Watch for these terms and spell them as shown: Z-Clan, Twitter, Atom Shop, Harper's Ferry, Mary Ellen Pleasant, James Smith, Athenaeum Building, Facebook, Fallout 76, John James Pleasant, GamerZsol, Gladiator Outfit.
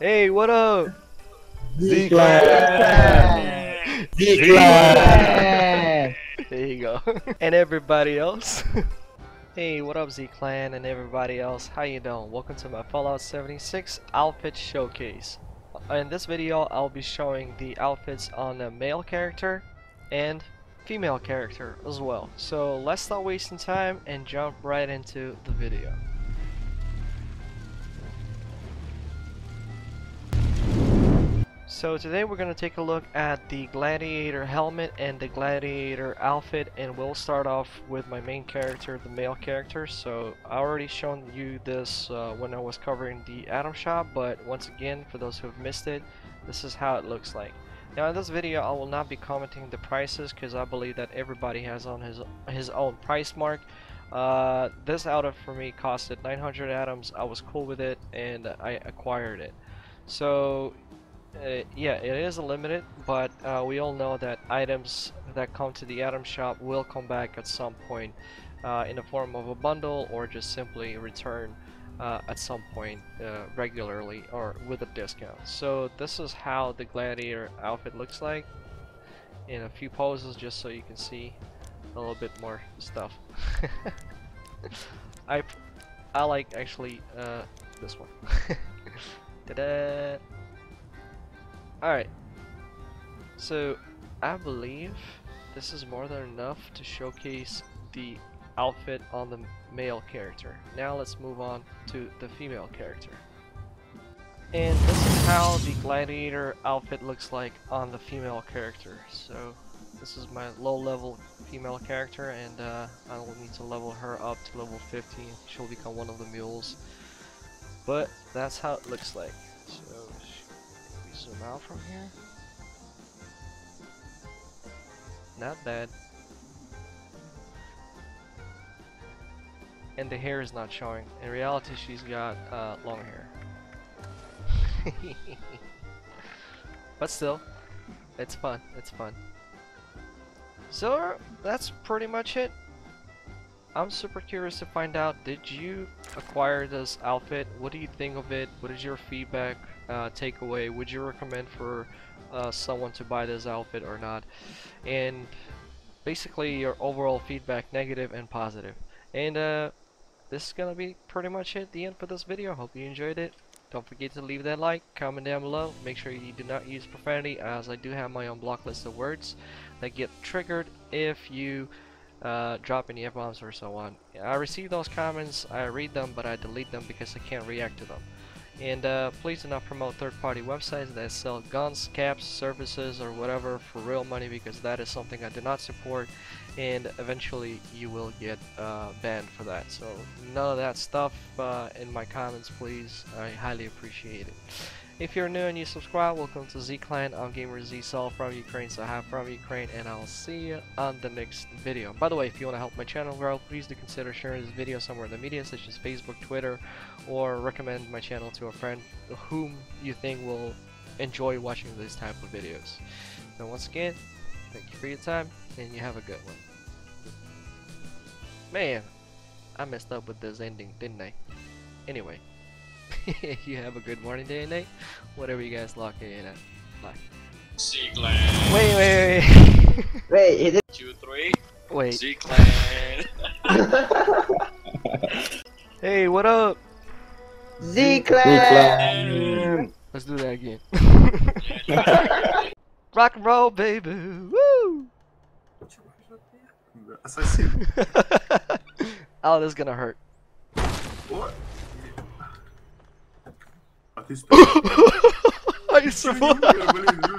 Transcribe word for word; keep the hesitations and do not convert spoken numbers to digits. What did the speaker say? Hey, what up? Z-Clan! Z-Clan! There you go. And everybody else. Hey, what up, Z-Clan and everybody else? How you doing? Welcome to my Fallout seventy-six outfit showcase. In this video, I'll be showing the outfits on a male character and female character as well. So let's stop wasting time and jump right into the video. So today we're going to take a look at the Gladiator helmet and the Gladiator outfit, and we'll start off with my main character, the male character. So I already shown you this uh, when I was covering the Atom Shop, but once again, for those who have missed it, this is how it looks like. Now in this video I will not be commenting the prices because I believe that everybody has on his, his own price mark. Uh, this outfit for me costed nine hundred atoms. I was cool with it and I acquired it. So. Uh, yeah, it is limited, but uh, we all know that items that come to the Atom Shop will come back at some point uh, in the form of a bundle, or just simply return uh, at some point uh, regularly or with a discount. So this is how the Gladiator outfit looks like in a few poses, just so you can see a little bit more stuff. I, I like actually uh, this one. Ta-da! Alright, so I believe this is more than enough to showcase the outfit on the male character. Now let's move on to the female character. And this is how the Gladiator outfit looks like on the female character. So this is my low level female character, and uh, I will need to level her up to level fifty. She'll become one of the mules. But that's how it looks like. So zoom out from here. Not bad. And the hair is not showing. In reality, she's got uh, long hair. But still, it's fun. It's fun. So that's pretty much it. I'm super curious to find out, did you acquire this outfit? What do you think of it? What is your feedback, uh, takeaway? Would you recommend for uh, someone to buy this outfit or not? And basically your overall feedback, negative and positive. And uh, this is gonna be pretty much it, the end for this video. Hope you enjoyed it. Don't forget to leave that like, comment down below. Make sure you do not use profanity, as I do have my own block list of words that get triggered if you Uh, drop any F-bombs or so on. I receive those comments, I read them, but I delete them because I can't react to them. And uh, please do not promote third-party websites that sell guns, caps, services, or whatever for real money, because that is something I do not support, and eventually you will get uh, banned for that. So none of that stuff uh, in my comments, please. I highly appreciate it. If you're new and you subscribe, welcome to Z-Clan. I'm GamerZsol from Ukraine, so hi from Ukraine, and I'll see you on the next video. By the way, if you want to help my channel grow, please do consider sharing this video somewhere in the media, such as Facebook, Twitter, or recommend my channel to a friend whom you think will enjoy watching these type of videos. So once again, thank you for your time, and you have a good one. Man, I messed up with this ending, didn't I? Anyway. You have a good morning, day and night, whatever you guys lock in at. Bye. Z-Clan. Wait, wait, wait. Wait, it is. Two, three. Wait. Z-Clan. Hey, what up? Z-Clan. Let's do that again. Rock and roll, baby. Woo. Oh, this is gonna hurt. What? I survived!